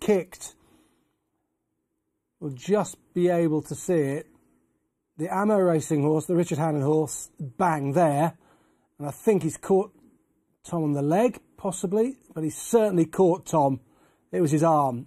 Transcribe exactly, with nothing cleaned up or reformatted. kicked, we'll just be able to see it. The Ammo Racing horse, the Richard Hannon horse, bang there. And I think he's caught Tom on the leg, possibly, but he's certainly caught Tom. It was his arm.